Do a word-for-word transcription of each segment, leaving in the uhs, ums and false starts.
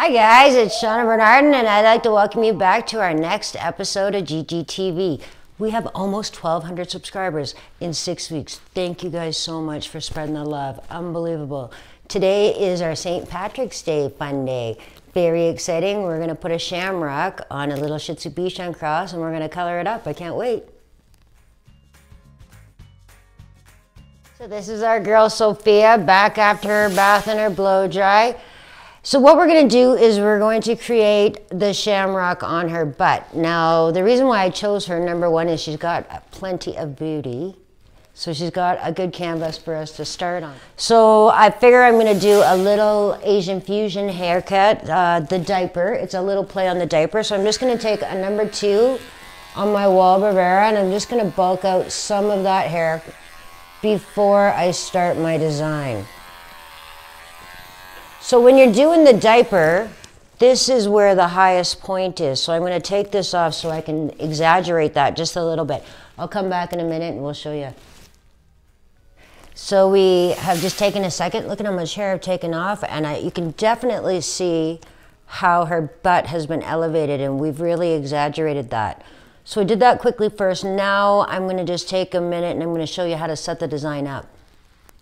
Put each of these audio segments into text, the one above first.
Hi guys, it's Shauna Bernardin and I'd like to welcome you back to our next episode of G G T V. We have almost twelve hundred subscribers in six weeks. Thank you guys so much for spreading the love. Unbelievable. Today is our Saint Patrick's Day fun day. Very exciting. We're going to put a shamrock on a little Shih Tzu Bichon cross and we're going to color it up. I can't wait. So this is our girl Sophia back after her bath and her blow dry. So what we're going to do is we're going to create the shamrock on her butt. Now, the reason why I chose her, number one, is she's got plenty of beauty. So she's got a good canvas for us to start on. So I figure I'm going to do a little Asian fusion haircut, uh, the diaper. It's a little play on the diaper. So I'm just going to take a number two on my Wahl and I'm just going to bulk out some of that hair before I start my design. So when you're doing the diaper, this is where the highest point is. So I'm going to take this off so I can exaggerate that just a little bit. I'll come back in a minute and we'll show you. So we have just taken a second. Look at how much hair I've taken off. And I, you can definitely see how her butt has been elevated and we've really exaggerated that. So we did that quickly first. Now I'm going to just take a minute and I'm going to show you how to set the design up.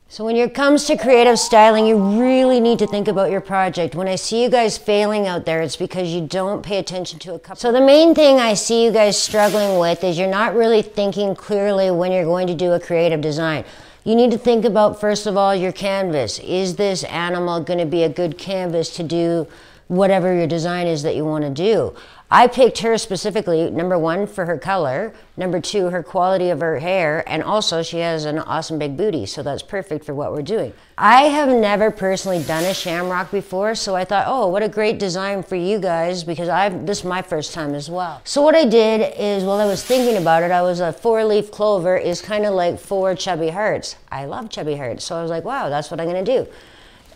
So when it comes to creative styling, you really need to think about your project. When I see you guys failing out there, it's because you don't pay attention to a couple. So the main thing I see you guys struggling with is you're not really thinking clearly when you're going to do a creative design. You need to think about, first of all, your canvas. Is this animal going to be a good canvas to do whatever your design is that you want to do? I picked her specifically, number one, for her color, number two, her quality of her hair, and also she has an awesome big booty, so that's perfect for what we're doing. I have never personally done a shamrock before, so I thought, oh, what a great design for you guys, because I've, this is my first time as well. So what I did is, while I was thinking about it, I was a four-leaf clover is kind of like four chubby hearts. I love chubby hearts, so I was like, wow, that's what I'm going to do.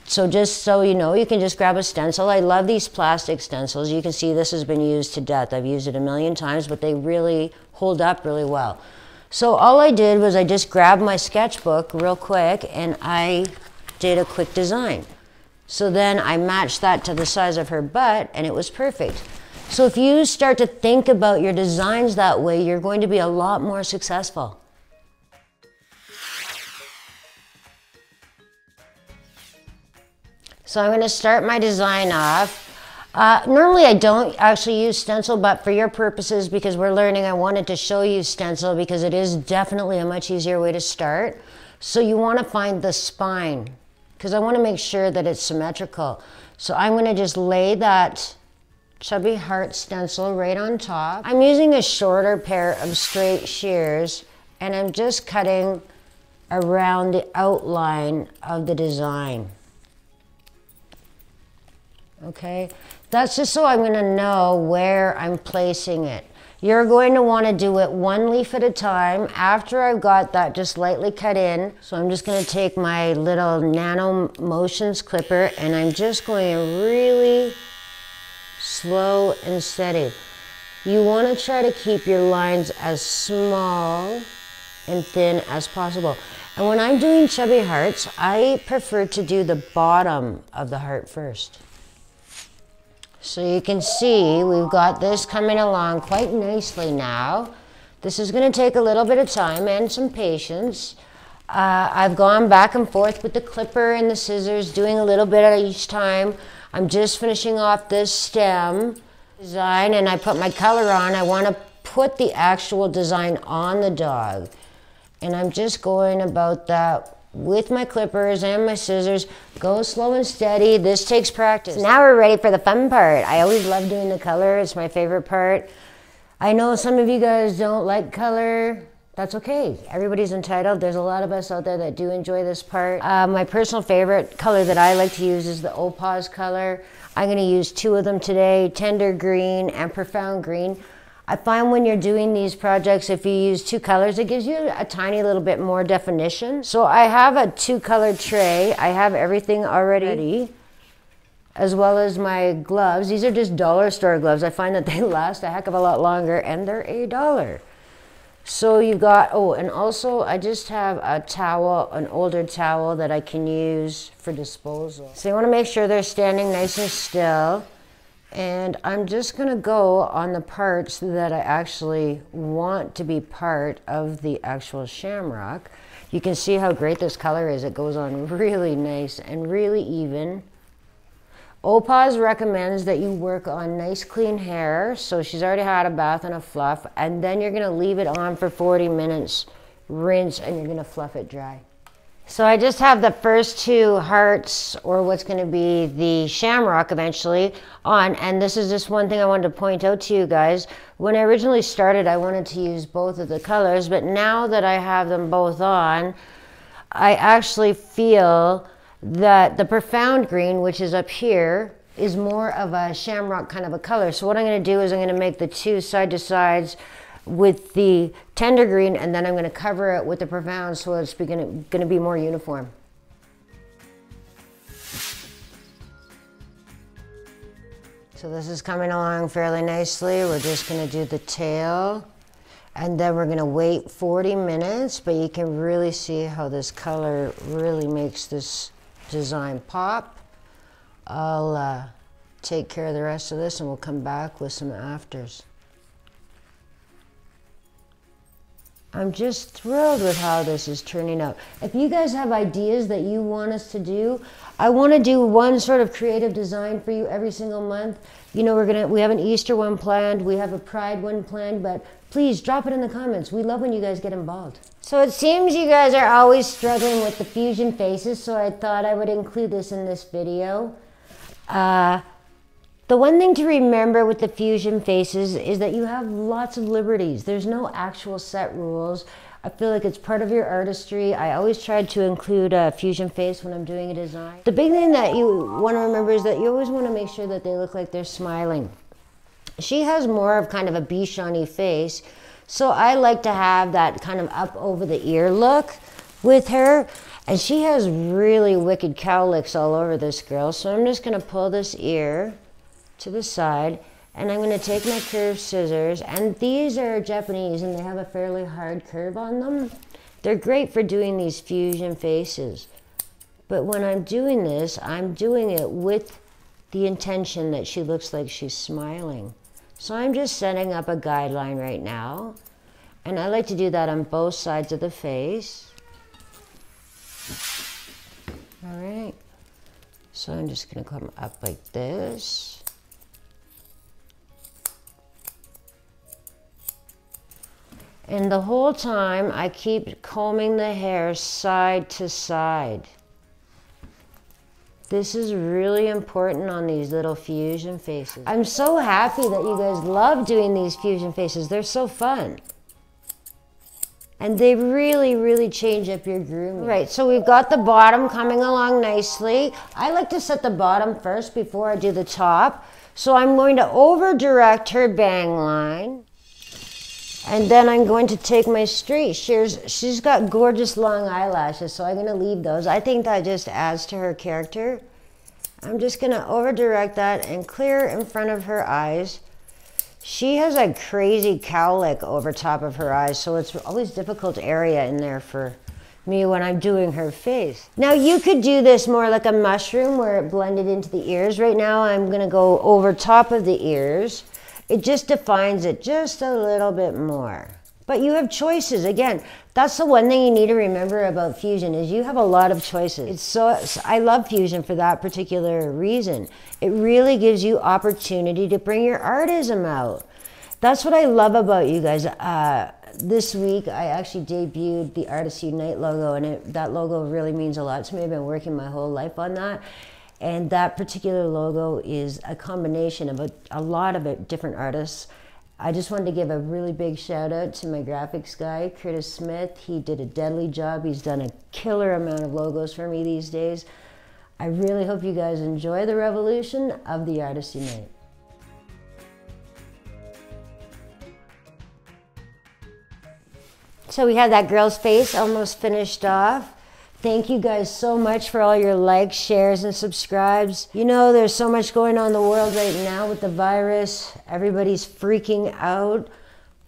So just so you know, you can just grab a stencil. I love these plastic stencils. You can see this has been used to death. I've used it a million times, but they really hold up really well. So all I did was I just grabbed my sketchbook real quick and I did a quick design. So then I matched that to the size of her butt and it was perfect. So if you start to think about your designs that way, you're going to be a lot more successful. So I'm going to start my design off. Uh, normally I don't actually use stencil, but for your purposes, because we're learning, I wanted to show you stencil because it is definitely a much easier way to start. So you want to find the spine because I want to make sure that it's symmetrical. So I'm going to just lay that chubby heart stencil right on top. I'm using a shorter pair of straight shears and I'm just cutting around the outline of the design. Okay, that's just so I'm going to know where I'm placing it. You're going to want to do it one leaf at a time. After I've got that just lightly cut in, so I'm just going to take my little Nano Motions clipper and I'm just going to really slow and steady. You want to try to keep your lines as small and thin as possible. And when I'm doing chubby hearts, I prefer to do the bottom of the heart first. So you can see we've got this coming along quite nicely now. This is going to take a little bit of time and some patience. Uh, I've gone back and forth with the clipper and the scissors, doing a little bit at each time. I'm just finishing off this stem design and I put my color on. I want to put the actual design on the dog. And I'm just going about that with my clippers and my scissors. Go slow and steady. This takes practice. Now we're ready for the fun part. I always love doing the color. It's my favorite part. I know some of you guys don't like color. That's okay. Everybody's entitled. There's a lot of us out there that do enjoy this part. Uh, my personal favorite color that I like to use is the Opawz color. I'm going to use two of them today, Tender Green and Profound Green. I find when you're doing these projects, if you use two colors, it gives you a tiny little bit more definition. So I have a two color tray. I have everything already ready, as well as my gloves. These are just dollar store gloves. I find that they last a heck of a lot longer and they're a dollar. So you've got, oh, and also I just have a towel, an older towel that I can use for disposal. So you want to make sure they're standing nice and still. And I'm just going to go on the parts that I actually want to be part of the actual shamrock. You can see how great this color is. It goes on really nice and really even. Opawz recommends that you work on nice clean hair. So she's already had a bath and a fluff, and then you're going to leave it on for forty minutes, rinse, and you're going to fluff it dry. So I just have the first two hearts, or what's going to be the shamrock eventually, on. And this is just one thing I wanted to point out to you guys. When I originally started, I wanted to use both of the colors, but now that I have them both on, I actually feel that the profound green, which is up here, is more of a shamrock kind of a color. So what I'm going to do is I'm going to make the two side to sides with the tender green, and then I'm going to cover it with the profound, so it's going to be more uniform. So this is coming along fairly nicely. We're just going to do the tail, and then we're going to wait forty minutes, but you can really see how this color really makes this design pop. I'll uh, take care of the rest of this, and we'll come back with some afters. I'm just thrilled with how this is turning out. If you guys have ideas that you want us to do, I want to do one sort of creative design for you every single month. You know, we're gonna, we have an Easter one planned, we have a Pride one planned, but please drop it in the comments. We love when you guys get involved. So it seems you guys are always struggling with the fusion faces, so I thought I would include this in this video. Uh, The one thing to remember with the fusion faces is that you have lots of liberties. There's no actual set rules. I feel like it's part of your artistry. I always try to include a fusion face when I'm doing a design. The big thing that you want to remember is that you always want to make sure that they look like they're smiling. She has more of kind of a Bichon-y face, so I like to have that kind of up over the ear look with her. And she has really wicked cowlicks all over this girl, so I'm just going to pull this ear to the side, and I'm going to take my curved scissors, and these are Japanese and they have a fairly hard curve on them. They're great for doing these fusion faces, but when I'm doing this, I'm doing it with the intention that she looks like she's smiling. So I'm just setting up a guideline right now, and I like to do that on both sides of the face. All right, so I'm just going to come up like this. And the whole time, I keep combing the hair side to side. This is really important on these little fusion faces. I'm so happy that you guys love doing these fusion faces. They're so fun. And they really, really change up your grooming. Right, so we've got the bottom coming along nicely. I like to set the bottom first before I do the top. So I'm going to over direct her bang line. And then I'm going to take my straight shears. She's got gorgeous long eyelashes, so I'm going to leave those. I think that just adds to her character. I'm just going to over-direct that and clear in front of her eyes. She has a crazy cowlick over top of her eyes, so it's always a difficult area in there for me when I'm doing her face. Now, you could do this more like a mushroom where it blended into the ears. Right now, I'm going to go over top of the ears. It just defines it just a little bit more. But you have choices. Again, that's the one thing you need to remember about fusion, is you have a lot of choices. It's so, I love fusion for that particular reason. It really gives you opportunity to bring your artism out. That's what I love about you guys. Uh, this week, I actually debuted the Artists Unite logo, and it, that logo really means a lot to me. I've been working my whole life on that. And that particular logo is a combination of a, a lot of it, different artists. I just wanted to give a really big shout out to my graphics guy, Curtis Smith. He did a deadly job. He's done a killer amount of logos for me these days. I really hope you guys enjoy the revolution of the Artists Unite. So we have that girl's face almost finished off. Thank you guys so much for all your likes, shares, and subscribes. You know, there's so much going on in the world right now with the virus. Everybody's freaking out.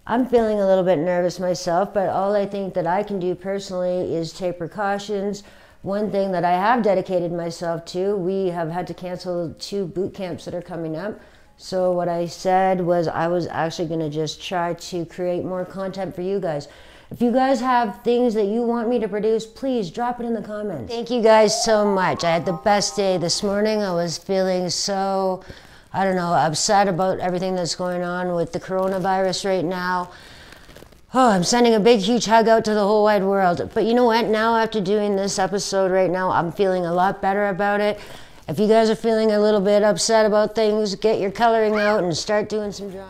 I'm feeling a little bit nervous myself, but all I think that I can do personally is take precautions. One thing that I have dedicated myself to, we have had to cancel two boot camps that are coming up. So what I said was I was actually going to just try to create more content for you guys. If you guys have things that you want me to produce, please drop it in the comments. Thank you guys so much. I had the best day this morning. I was feeling so, I don't know, upset about everything that's going on with the coronavirus right now. Oh, I'm sending a big, huge hug out to the whole wide world. But you know what? Now, after doing this episode right now, I'm feeling a lot better about it. If you guys are feeling a little bit upset about things, get your coloring out and start doing some drawing.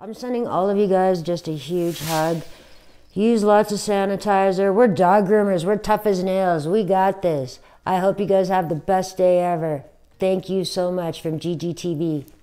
I'm sending all of you guys just a huge hug. Use lots of sanitizer. We're dog groomers. We're tough as nails. We got this. I hope you guys have the best day ever. Thank you so much from G G T V.